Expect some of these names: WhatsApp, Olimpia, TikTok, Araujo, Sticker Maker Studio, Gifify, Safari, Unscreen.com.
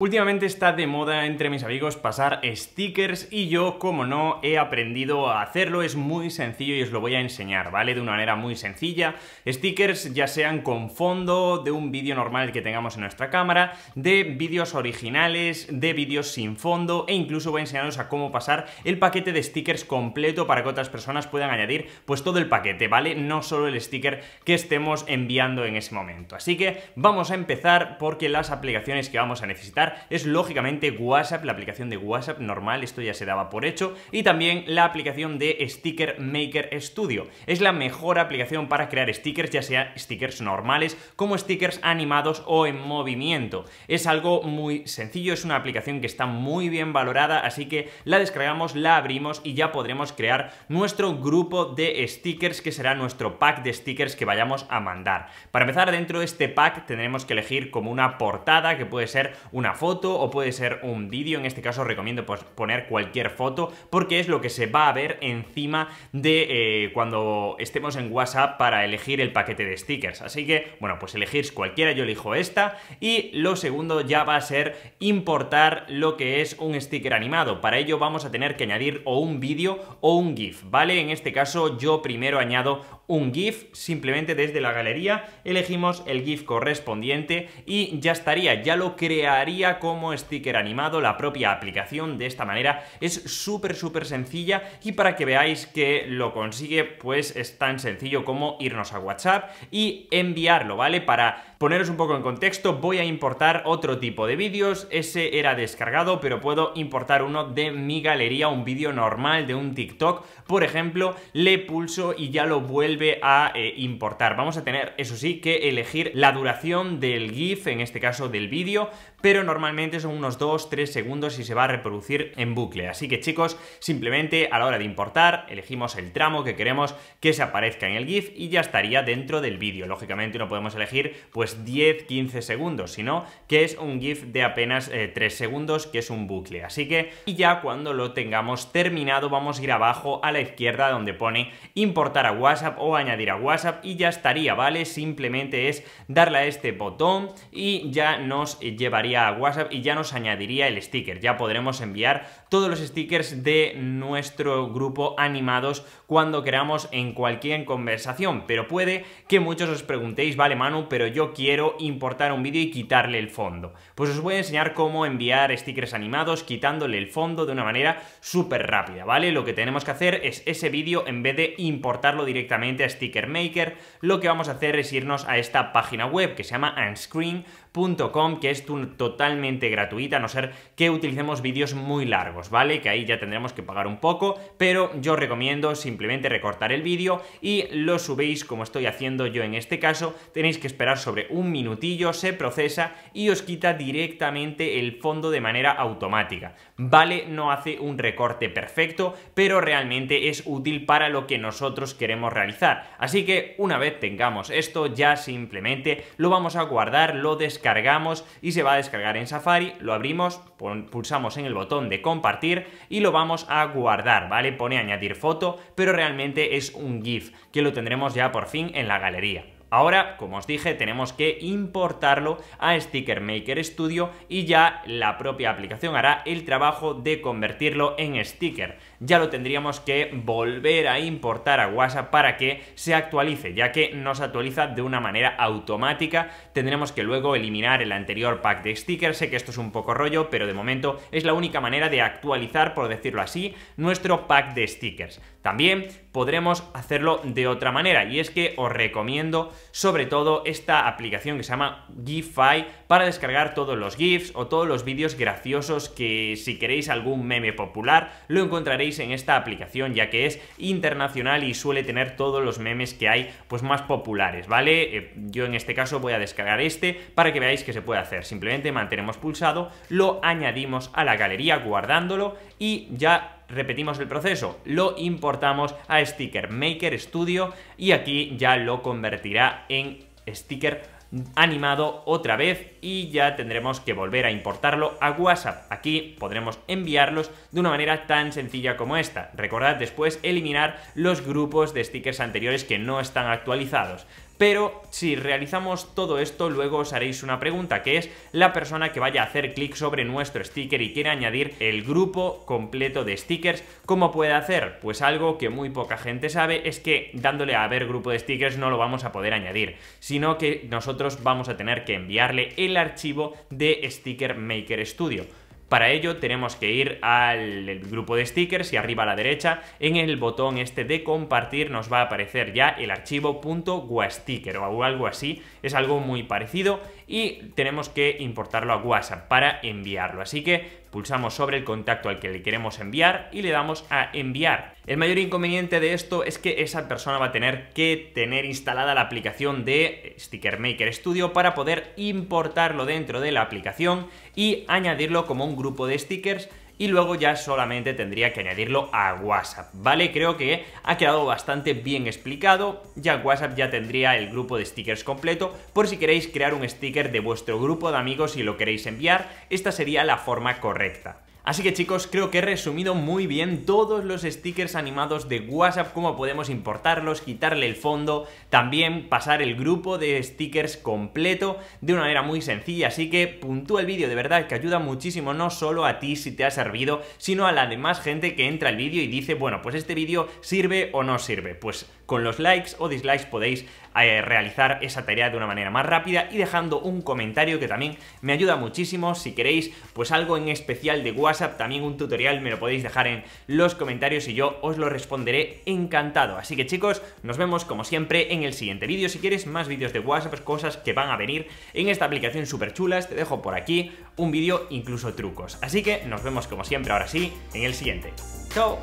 Últimamente está de moda entre mis amigos pasar stickers y yo, como no, he aprendido a hacerlo. Es muy sencillo y os lo voy a enseñar, ¿vale? De una manera muy sencilla. Stickers ya sean con fondo de un vídeo normal que tengamos en nuestra cámara, de vídeos originales, de vídeos sin fondo, e incluso voy a enseñaros a cómo pasar el paquete de stickers completo para que otras personas puedan añadir pues todo el paquete, ¿vale? No solo el sticker que estemos enviando en ese momento. Así que vamos a empezar, porque las aplicaciones que vamos a necesitar es lógicamente WhatsApp, la aplicación de WhatsApp normal, esto ya se daba por hecho, y también la aplicación de Sticker Maker Studio. Es la mejor aplicación para crear stickers, ya sea stickers normales como stickers animados o en movimiento. Es algo muy sencillo, es una aplicación que está muy bien valorada, así que la descargamos, la abrimos y ya podremos crear nuestro grupo de stickers, que será nuestro pack de stickers que vayamos a mandar. Para empezar, dentro de este pack tendremos que elegir como una portada, que puede ser una foto o puede ser un vídeo. En este caso os recomiendo poner cualquier foto, porque es lo que se va a ver encima de cuando estemos en WhatsApp para elegir el paquete de stickers. Así que, bueno, pues elegís cualquiera, yo elijo esta, y lo segundo ya va a ser importar lo que es un sticker animado. Para ello vamos a tener que añadir o un vídeo o un GIF, ¿vale? En este caso yo primero añado un GIF, simplemente desde la galería elegimos el GIF correspondiente y ya estaría, ya lo crearía como sticker animado la propia aplicación. De esta manera es súper sencilla, y para que veáis que lo consigue, pues es tan sencillo como irnos a WhatsApp y enviarlo, ¿vale? Para poneros un poco en contexto, voy a importar otro tipo de vídeos, ese era descargado, pero puedo importar uno de mi galería, un vídeo normal de un TikTok, por ejemplo. Le pulso y ya lo vuelve a importar. Vamos a tener, eso sí, que elegir la duración del GIF, en este caso del vídeo, pero normalmente son unos 2-3 segundos y se va a reproducir en bucle. Así que, chicos, simplemente a la hora de importar elegimos el tramo que queremos que se aparezca en el GIF y ya estaría dentro del vídeo. Lógicamente no podemos elegir pues 10-15 segundos, sino que es un GIF de apenas 3 segundos, que es un bucle. Así que, y ya cuando lo tengamos terminado, vamos a ir abajo a la izquierda donde pone importar a WhatsApp o añadir a WhatsApp y ya estaría, ¿vale? Simplemente es darle a este botón y ya nos llevaría a WhatsApp y ya nos añadiría el sticker. Ya podremos enviar todos los stickers de nuestro grupo animados cuando queramos en cualquier conversación. Pero puede que muchos os preguntéis, vale Manu, pero yo quiero importar un vídeo y quitarle el fondo. Pues os voy a enseñar cómo enviar stickers animados quitándole el fondo de una manera súper rápida, ¿vale? Lo que tenemos que hacer es ese vídeo, en vez de importarlo directamente a Sticker Maker, lo que vamos a hacer es irnos a esta página web que se llama Unscreen.com, que es totalmente gratuita, a no ser que utilicemos vídeos muy largos, ¿vale? Que ahí ya tendremos que pagar un poco, pero yo os recomiendo simplemente recortar el vídeo y lo subéis, como estoy haciendo yo en este caso. Tenéis que esperar sobre un minutillo, se procesa y os quita directamente el fondo de manera automática, ¿vale? No hace un recorte perfecto, pero realmente es útil para lo que nosotros queremos realizar. Así que una vez tengamos esto, ya simplemente lo vamos a guardar, lo descargamos y se va a descargar en Safari, lo abrimos, pulsamos en el botón de compartir y lo vamos a guardar, ¿vale? Pone añadir foto, pero realmente es un GIF que lo tendremos ya por fin en la galería. Ahora, como os dije, tenemos que importarlo a Sticker Maker Studio y ya la propia aplicación hará el trabajo de convertirlo en sticker. Ya lo tendríamos que volver a importar a WhatsApp para que se actualice, ya que no se actualiza de una manera automática. Tendremos que luego eliminar el anterior pack de stickers. Sé que esto es un poco rollo, pero de momento es la única manera de actualizar, por decirlo así, nuestro pack de stickers. También podremos hacerlo de otra manera, y es que os recomiendo sobre todo esta aplicación que se llama Gifify para descargar todos los GIFs o todos los vídeos graciosos, que si queréis algún meme popular lo encontraréis en esta aplicación, ya que es internacional y suele tener todos los memes que hay pues más populares, ¿vale? Yo en este caso voy a descargar este para que veáis que se puede hacer. Simplemente mantenemos pulsado, lo añadimos a la galería guardándolo y ya repetimos el proceso, lo importamos a Sticker Maker Studio y aquí ya lo convertirá en sticker animado otra vez y ya tendremos que volver a importarlo a WhatsApp. Aquí podremos enviarlos de una manera tan sencilla como esta. Recordad después eliminar los grupos de stickers anteriores que no están actualizados. Pero si realizamos todo esto, luego os haréis una pregunta, que es la persona que vaya a hacer clic sobre nuestro sticker y quiera añadir el grupo completo de stickers, ¿cómo puede hacer? Pues algo que muy poca gente sabe es que dándole a ver grupo de stickers no lo vamos a poder añadir, sino que nosotros vamos a tener que enviarle el archivo de Sticker Maker Studio. Para ello tenemos que ir al grupo de stickers y arriba a la derecha en el botón este de compartir nos va a aparecer ya el archivo .wasticker o algo así, es algo muy parecido y tenemos que importarlo a WhatsApp para enviarlo, así que pulsamos sobre el contacto al que le queremos enviar y le damos a enviar. El mayor inconveniente de esto es que esa persona va a tener que tener instalada la aplicación de Sticker Maker Studio para poder importarlo dentro de la aplicación y añadirlo como un grupo de stickers y luego ya solamente tendría que añadirlo a WhatsApp, ¿vale? Creo que ha quedado bastante bien explicado. Ya WhatsApp ya tendría el grupo de stickers completo, por si queréis crear un sticker de vuestro grupo de amigos y lo queréis enviar, esta sería la forma correcta. Así que chicos, creo que he resumido muy bien todos los stickers animados de WhatsApp, cómo podemos importarlos, quitarle el fondo, también pasar el grupo de stickers completo de una manera muy sencilla, así que puntúa el vídeo, de verdad que ayuda muchísimo, no solo a ti si te ha servido, sino a la demás gente que entra al vídeo y dice, bueno, pues este vídeo sirve o no sirve, pues con los likes o dislikes podéis realizar esa tarea de una manera más rápida y dejando un comentario que también me ayuda muchísimo. Si queréis pues algo en especial de WhatsApp, también un tutorial, me lo podéis dejar en los comentarios y yo os lo responderé encantado. Así que chicos, nos vemos como siempre en el siguiente vídeo. Si quieres más vídeos de WhatsApp, cosas que van a venir en esta aplicación súper chulas, te dejo por aquí un vídeo incluso trucos. Así que nos vemos como siempre ahora sí en el siguiente. ¡Chao!